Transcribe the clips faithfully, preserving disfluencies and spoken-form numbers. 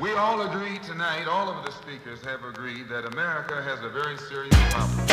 We all agree tonight, all of the speakers have agreed that America has a very serious problem.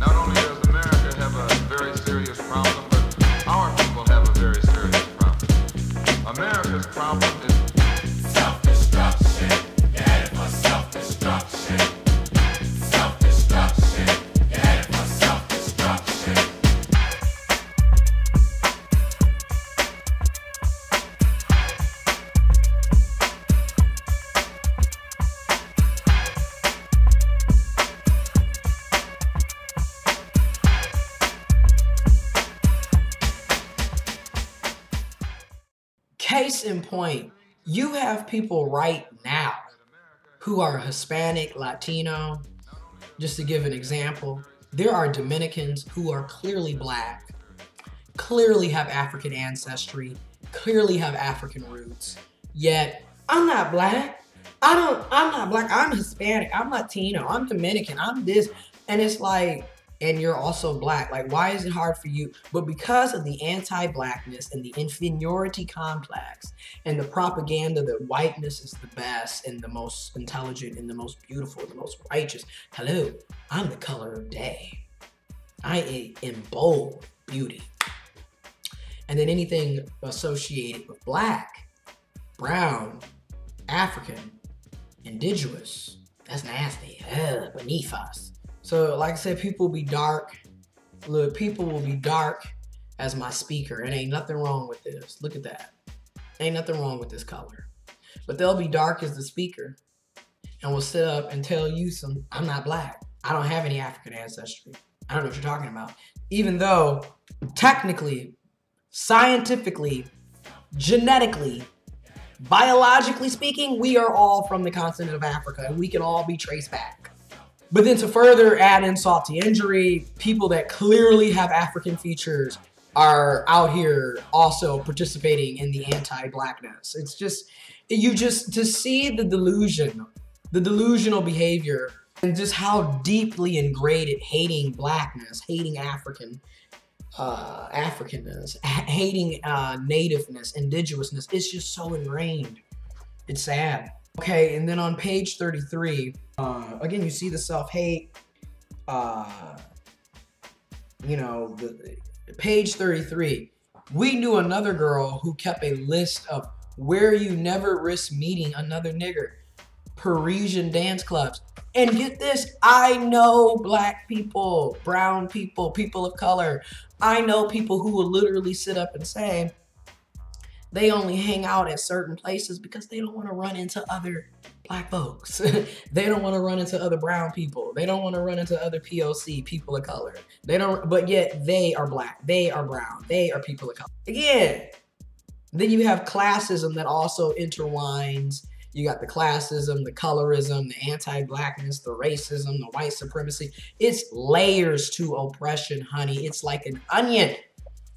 Not only does America have a very serious problem, but our people have a very serious problem. America's problem is self-destruction. You had it for self-destruction. Self-destruction. You had it for self-destruction. Case in point, you have people right now who are Hispanic, Latino. Just to give an example, there are Dominicans who are clearly black, clearly have African ancestry, clearly have African roots, yet I'm not black. I don't, I'm not black. I'm Hispanic. I'm Latino. I'm Dominican. I'm this. And it's like, and you're also black. Like, why is it hard for you? But because of the anti-blackness and the inferiority complex and the propaganda that whiteness is the best and the most intelligent and the most beautiful, the most righteous. Hello, I'm the color of day. I am bold beauty. And then anything associated with black, brown, African, indigenous, that's nasty, ugh, beneath us. So, like I said, people will be dark. Look, people will be dark as my speaker. And ain't nothing wrong with this. Look at that. Ain't nothing wrong with this color. But they'll be dark as the speaker and will sit up and tell you some, I'm not black. I don't have any African ancestry. I don't know what you're talking about. Even though, technically, scientifically, genetically, biologically speaking, we are all from the continent of Africa and we can all be traced back. But then to further add insult to injury, people that clearly have African features are out here also participating in the anti-blackness. It's just, you just, to see the delusion, the delusional behavior, and just how deeply ingrained hating blackness, hating African, uh, Africanness, hating uh, nativeness, indigenousness, it's just so ingrained. It's sad. Okay, and then on page thirty-three, uh, again, you see the self-hate, uh, you know, the, page thirty-three. We knew another girl who kept a list of where you never risk meeting another nigger, Parisian dance clubs. And get this, I know black people, brown people, people of color. I know people who will literally sit up and say, they only hang out at certain places because they don't want to run into other black folks. They don't want to run into other brown people. They don't want to run into other P O C, people of color. They don't, but yet they are black. They are brown. They are people of color. Again, then you have classism that also intertwines. You got the classism, the colorism, the anti-blackness, the racism, the white supremacy. It's layers to oppression, honey. It's like an onion.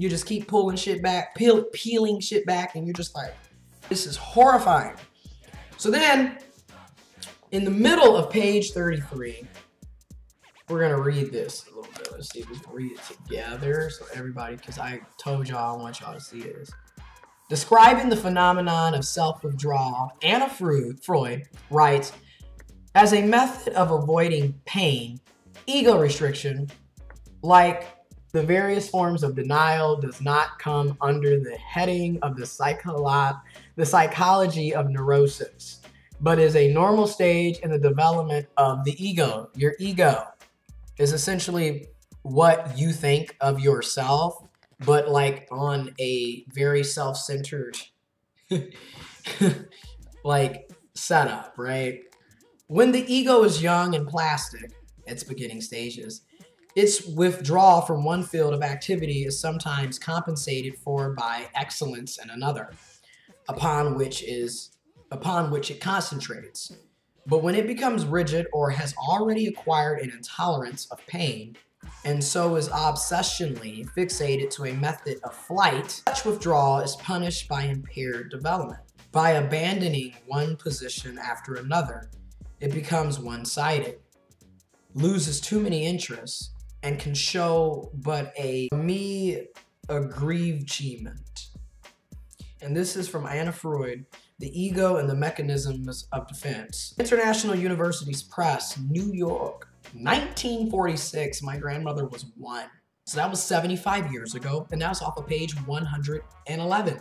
You just keep pulling shit back, peel, peeling shit back, and you're just like, this is horrifying. So then, in the middle of page thirty-three, we're gonna read this a little bit. Let's see if we can read it together so everybody, because I told y'all I want y'all to see this. Describing the phenomenon of self-withdrawal, Anna Freud writes, as a method of avoiding pain, ego restriction, like the various forms of denial does not come under the heading of the, psycholo the psychology of neurosis, but is a normal stage in the development of the ego. Your ego is essentially what you think of yourself, but like on a very self-centered like setup, right? When the ego is young and plastic, its beginning stages, its withdrawal from one field of activity is sometimes compensated for by excellence in another, upon which is upon which it concentrates. But when it becomes rigid or has already acquired an intolerance of pain, and so is obsessionally fixated to a method of flight, such withdrawal is punished by impaired development. By abandoning one position after another, it becomes one-sided, loses too many interests, and can show but a me aggrievement. And this is from Anna Freud, the ego and the mechanisms of defense. International Universities Press, New York, nineteen forty-six. My grandmother was one. So that was seventy-five years ago, and that's off of page one hundred eleven.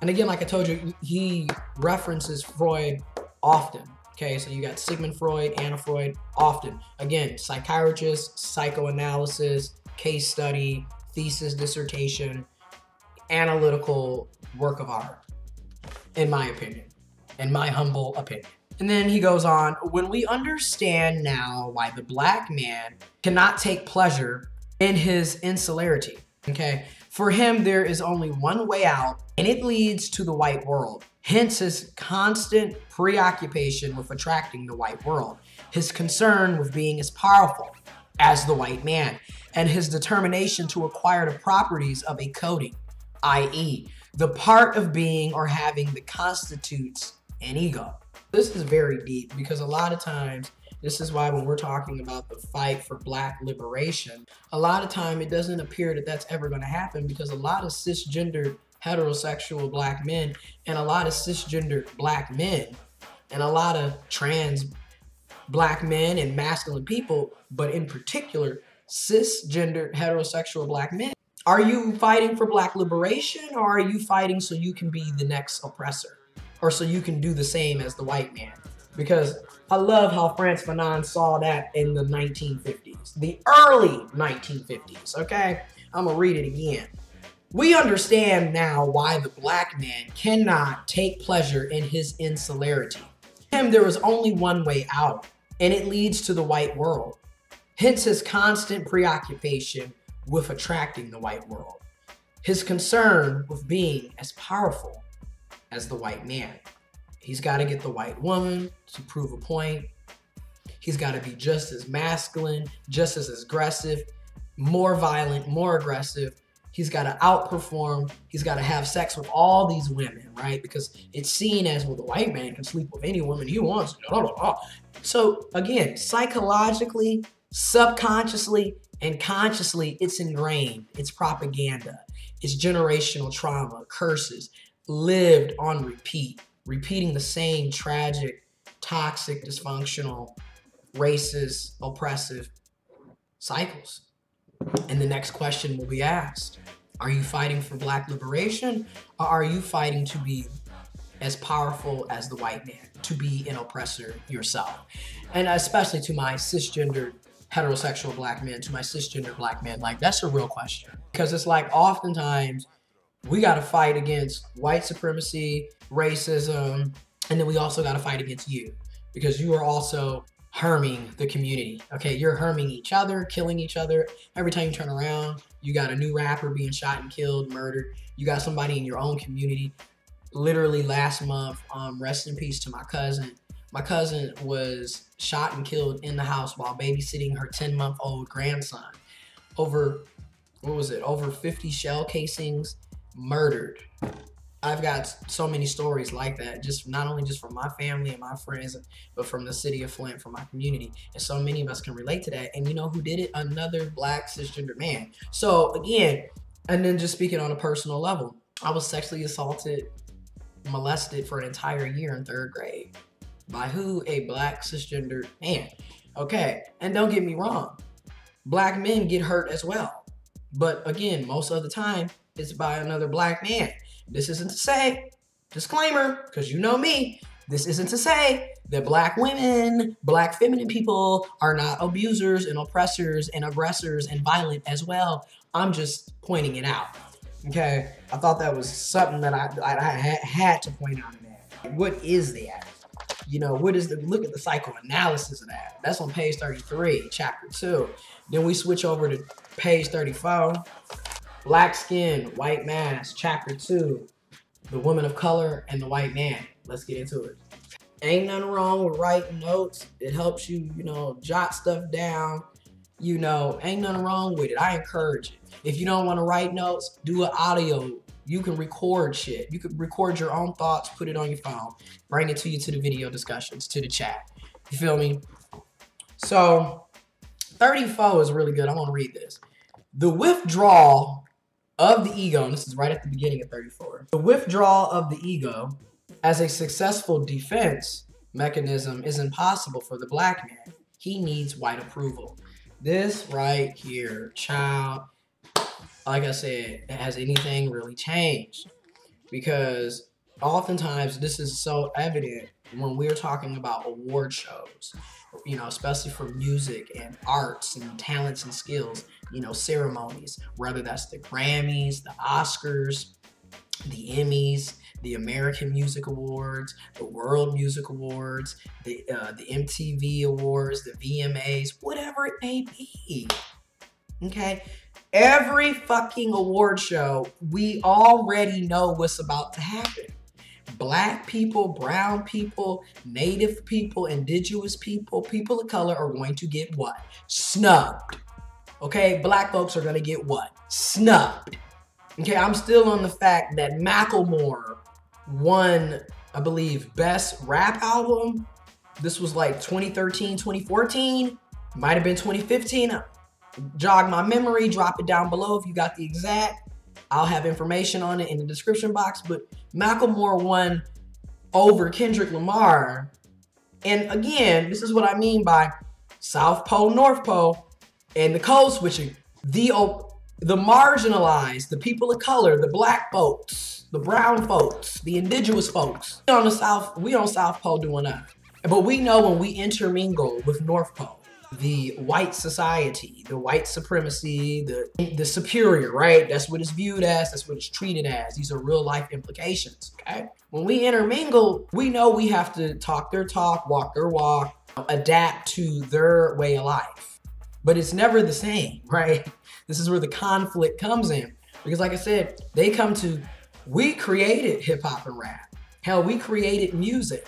And again, like I told you, he references Freud often. Okay, so you got Sigmund Freud, Anna Freud, often. Again, psychiatrist, psychoanalysis, case study, thesis, dissertation, analytical work of art, in my opinion, in my humble opinion. And then he goes on, when we understand now why the black man cannot take pleasure in his insularity, okay? For him, there is only one way out, and it leads to the white world. Hence his constant preoccupation with attracting the white world, his concern with being as powerful as the white man, and his determination to acquire the properties of a coating, that is the part of being or having that constitutes an ego. This is very deep, because a lot of times, this is why when we're talking about the fight for black liberation, a lot of time it doesn't appear that that's ever gonna happen, because a lot of cisgendered heterosexual black men and a lot of cisgendered black men and a lot of trans black men and masculine people, but in particular, cisgendered heterosexual black men. Are you fighting for black liberation, or are you fighting so you can be the next oppressor, or so you can do the same as the white man? Because I love how Frantz Fanon saw that in the nineteen fifties, the early nineteen fifties, okay? I'm gonna read it again. We understand now why the black man cannot take pleasure in his insularity. For him, there is only one way out, and it leads to the white world. Hence his constant preoccupation with attracting the white world, his concern with being as powerful as the white man. He's got to get the white woman to prove a point. He's got to be just as masculine, just as aggressive, more violent, more aggressive. He's got to outperform. He's got to have sex with all these women, right? Because it's seen as, well, the white man can sleep with any woman he wants. Blah, blah, blah. So again, psychologically, subconsciously, and consciously, it's ingrained. It's propaganda. It's generational trauma, curses, lived on repeat, repeating the same tragic, toxic, dysfunctional, racist, oppressive cycles. And the next question will be asked, are you fighting for black liberation, or are you fighting to be as powerful as the white man, to be an oppressor yourself? And especially to my cisgendered heterosexual black men, to my cisgendered black men, like, that's a real question. Because it's like, oftentimes we gotta fight against white supremacy, racism, and then we also gotta fight against you, because you are also harming the community, okay? You're harming each other, killing each other. Every time you turn around, you got a new rapper being shot and killed, murdered. You got somebody in your own community. Literally last month, um, rest in peace to my cousin. My cousin was shot and killed in the house while babysitting her ten month old grandson. Over, what was it? Over fifty shell casings, murdered. I've got so many stories like that, just not only just from my family and my friends, but from the city of Flint, from my community. And so many of us can relate to that. And you know who did it? Another black cisgender man. So again, and then just speaking on a personal level, I was sexually assaulted, molested for an entire year in third grade. By who? A black cisgender man. Okay, and don't get me wrong, black men get hurt as well. But again, most of the time, it's by another black man. This isn't to say, disclaimer, because you know me, this isn't to say that black women, black feminine people are not abusers and oppressors and aggressors and violent as well. I'm just pointing it out, okay? I thought that was something that I, I, I had to point out in that. What is that? You know, what is the, look at the psychoanalysis of that. That's on page thirty-three, chapter two. Then we switch over to page thirty-four. Black Skin, White Mask, Chapter two, The Woman of Color and the White Man. Let's get into it. Ain't nothing wrong with writing notes. It helps you, you know, jot stuff down. You know, ain't nothing wrong with it. I encourage it. If you don't want to write notes, do an audio. You can record shit. You can record your own thoughts, put it on your phone, bring it to you to the video discussions, to the chat. You feel me? So, thirty-four is really good. I want to read this. The withdrawal of the ego, and this is right at the beginning of thirty-four. The withdrawal of the ego As a successful defense mechanism is impossible for the black man. He needs white approval. This right here, child, like I said, has anything really changed? Because oftentimes this is so evident when we're talking about award shows, you know, especially for music and arts and talents and skills, you know, ceremonies, whether that's the Grammys, the Oscars, the Emmys, the American Music Awards, the World Music Awards, the, uh, the M T V Awards, the V M As, whatever it may be, okay? Every fucking award show, we already know what's about to happen. Black people, brown people, native people, indigenous people, people of color are going to get what? Snubbed. Okay, black folks are going to get what? Snubbed. Okay, I'm still on the fact that Macklemore won, I believe, best rap album. This was like twenty thirteen, twenty fourteen, might have been twenty fifteen. Jog my memory, drop it down below if you got the exact. I'll have information on it in the description box, but Macklemore won over Kendrick Lamar. And again, this is what I mean by South Pole, North Pole, and the code switching. The The marginalized, the people of color, the black folks, the brown folks, the indigenous folks. We on the South, we on South Pole doing up. But we know when we intermingle with North Pole, the white society, the white supremacy, the, the superior, right? That's what it's viewed as, that's what it's treated as. These are real life implications, okay? When we intermingle, we know we have to talk their talk, walk their walk, adapt to their way of life. But it's never the same, right? This is where the conflict comes in. Because like I said, they come to, we created hip hop and rap. Hell, we created music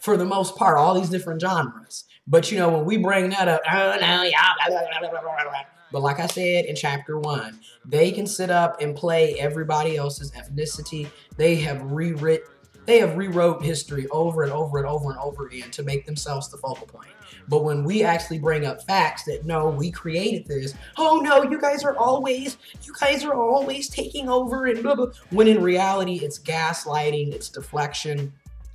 for the most part, all these different genres. But you know, when we bring that up, oh, no, yeah, blah, blah, blah, blah, blah. But like I said in chapter one, they can sit up and play everybody else's ethnicity. They have rewritten, they have rewrote history over and over and over and over again to make themselves the focal point. But when we actually bring up facts that, no, we created this, oh no, you guys are always, you guys are always taking over and blah, blah. When in reality, it's gaslighting, it's deflection.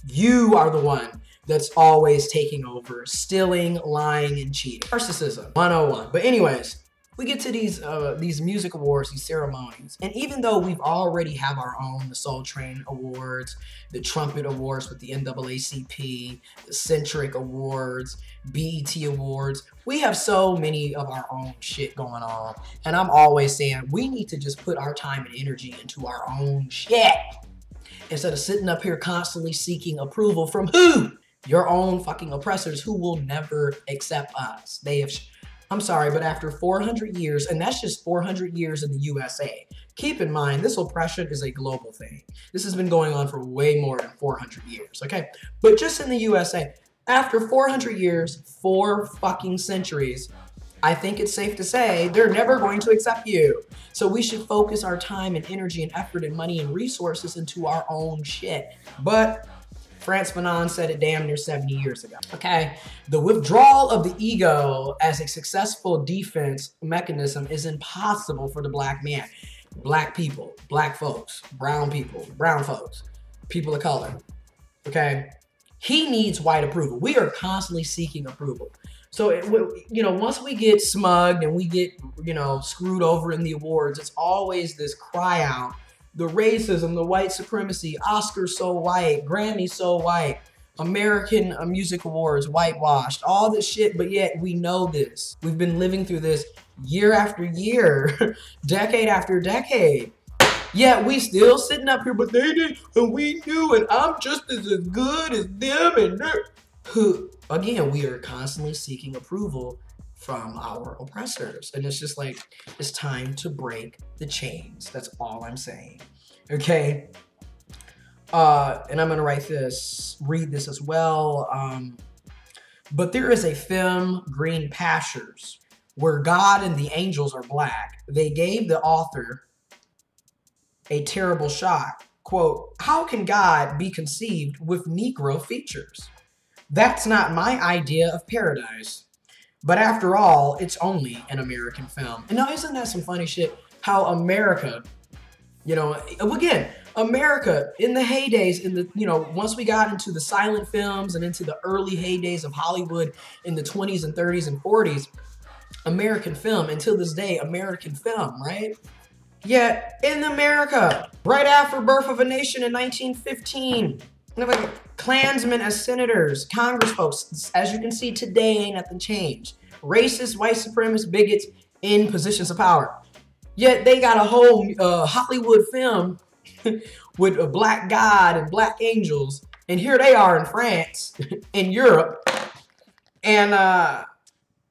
You are the one that's always taking over, stealing, lying, and cheating. Narcissism one oh one. But anyways, we get to these uh, these music awards, these ceremonies, and even though we've already have our own, the Soul Train Awards, the Trumpet Awards with the N double A C P, the Centric Awards, B E T Awards, we have so many of our own shit going on, and I'm always saying we need to just put our time and energy into our own shit instead of sitting up here constantly seeking approval from who? Your own fucking oppressors who will never accept us. They have... I'm sorry, but after four hundred years, and that's just four hundred years in the U S A, keep in mind, this oppression is a global thing. This has been going on for way more than four hundred years, okay? But just in the U S A, after four hundred years, four fucking centuries, I think it's safe to say they're never going to accept you. So we should focus our time and energy and effort and money and resources into our own shit. But Frantz Fanon said it damn near seventy years ago, okay? The withdrawal of the ego as a successful defense mechanism is impossible for the black man, black people, black folks, brown people, brown folks, people of color, okay? He needs white approval. We are constantly seeking approval. So, it, you know, once we get smugged and we get, you know, screwed over in the awards, it's always this cry out. The racism, the white supremacy, Oscars so white, Grammy so white, American Music Awards whitewashed, all this shit, but yet we know this. We've been living through this year after year, decade after decade. Yet we still sitting up here, but they did, and we knew, and I'm just as good as them, and they're... Who? Again, we are constantly seeking approval from our oppressors. And it's just like, it's time to break the chains. That's all I'm saying, okay? Uh, and I'm gonna write this, read this as well. Um, but there is a film, Green Pastures, where God and the angels are black. They gave the author a terrible shock. Quote, how can God be conceived with Negro features? That's not my idea of paradise. But after all, it's only an American film. And now, isn't that some funny shit? How America, you know, again, America in the heydays, in the, you know, once we got into the silent films and into the early heydays of Hollywood in the twenties and thirties and forties, American film, until this day, American film, right? Yet in America, right after Birth of a Nation in nineteen fifteen, Klansmen as senators, Congress folks, as you can see today, ain't nothing changed. Racist, white supremacist, bigots in positions of power. Yet they got a whole uh, Hollywood film with a black god and black angels. And here they are in France, in Europe. And uh,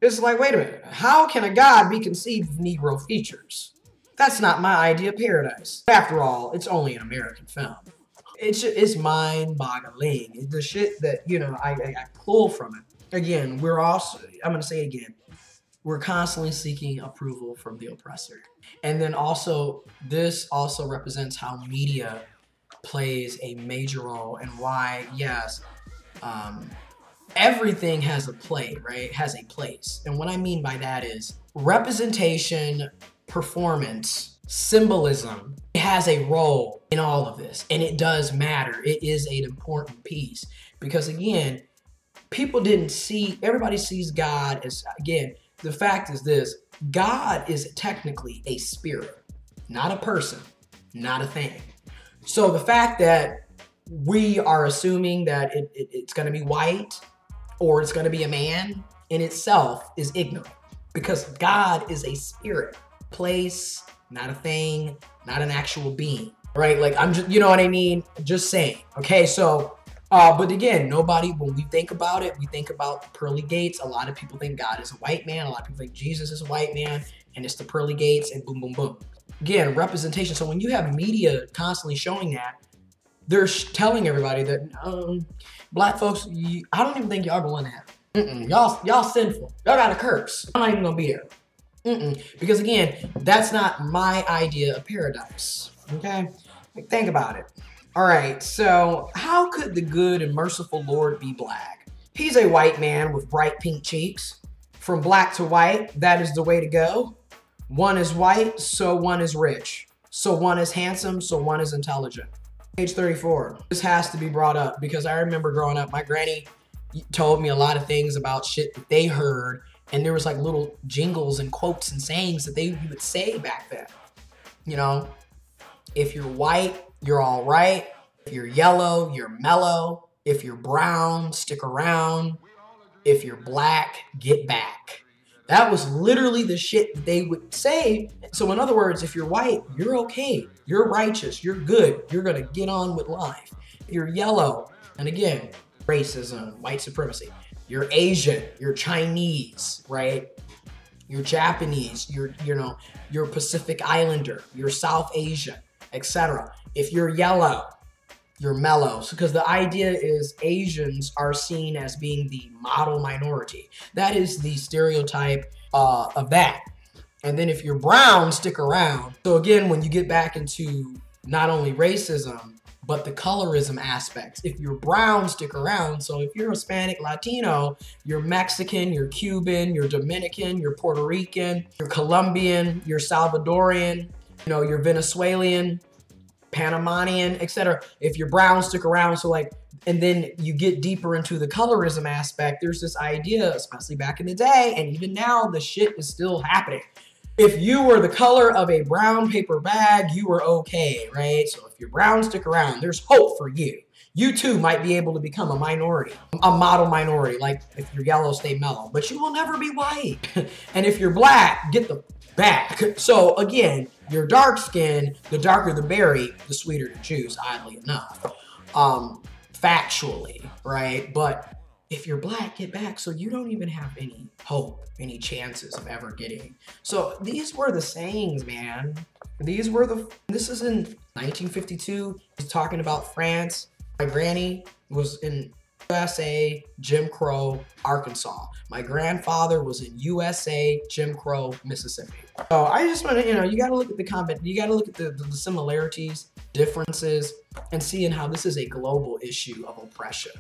it's like, wait a minute, how can a god be conceived with Negro features? That's not my idea of paradise. After all, it's only an American film. It's, it's mind-boggling. The shit that, you know, I, I, I pull from it. Again, we're also, I'm going to say again, we're constantly seeking approval from the oppressor. And then also, this also represents how media plays a major role and why, yes, um, everything has a play, right? Has a place. And what I mean by that is representation, performance, symbolism, it has a role in all of this. And it does matter. It is an important piece. Because again, people didn't see, everybody sees God as, again, the fact is this, God is technically a spirit, not a person, not a thing. So the fact that we are assuming that it, it, it's gonna be white or it's gonna be a man in itself is ignorant, because God is a spirit, place, not a thing, not an actual being, right? Like, I'm just, you know what I mean? Just saying, okay? So, Uh, but again, nobody, when we think about it, we think about the pearly gates. A lot of people think God is a white man. A lot of people think Jesus is a white man, and it's the pearly gates and boom, boom, boom. Again, representation. So when you have media constantly showing that, they're telling everybody that um, black folks, you, I don't even think y'all going to have it. Mm-mm, y'all, y'all sinful. Y'all got a curse. I'm not even going to be there. Mm-mm. Because again, that's not my idea of paradise, okay? Like, think about it. All right, so how could the good and merciful Lord be black? He's a white man with bright pink cheeks. From black to white, that is the way to go. One is white, so one is rich. So one is handsome, so one is intelligent. Page thirty-four. This has to be brought up because I remember growing up, my granny told me a lot of things about shit that they heard, and there was like little jingles and quotes and sayings that they would say back then. You know, if you're white, you're all right. If you're yellow, you're mellow. If you're brown, stick around. If you're black, get back. That was literally the shit that they would say. So in other words, if you're white, you're okay. You're righteous, you're good. You're gonna get on with life. If you're yellow, and again, racism, white supremacy. You're Asian, you're Chinese, right? You're Japanese, you're, you know, you're Pacific Islander, you're South Asian, et cetera. If you're yellow, you're mellow. Because the idea is Asians are seen as being the model minority. That is the stereotype uh, of that. And then if you're brown, stick around. So again, when you get back into not only racism, but the colorism aspects. If you're brown, stick around. So if you're Hispanic, Latino, you're Mexican, you're Cuban, you're Dominican, you're Puerto Rican, you're Colombian, you're Salvadorian, you know, you're Venezuelan, Panamanian, et cetera. If you're brown, stick around. So like, and then you get deeper into the colorism aspect. There's this idea, especially back in the day, and even now, the shit is still happening. If you were the color of a brown paper bag, you were okay, right? So if you're brown, stick around. There's hope for you. You too might be able to become a minority, a model minority. Like if you're yellow, stay mellow, but you will never be white. And if you're black, get the back. So again, you're dark skin, the darker the berry, the sweeter the juice, oddly enough, um, factually, right? But if you're black, get back. So you don't even have any hope, any chances of ever getting. So these were the sayings, man. These were the, this is in nineteen fifty-two, he's talking about France. My granny was in U S A, Jim Crow, Arkansas. My grandfather was in U S A, Jim Crow, Mississippi. So I just want to, you know, you got to look at the comment, you got to look at the, the similarities, differences, and seeing how this is a global issue of oppression.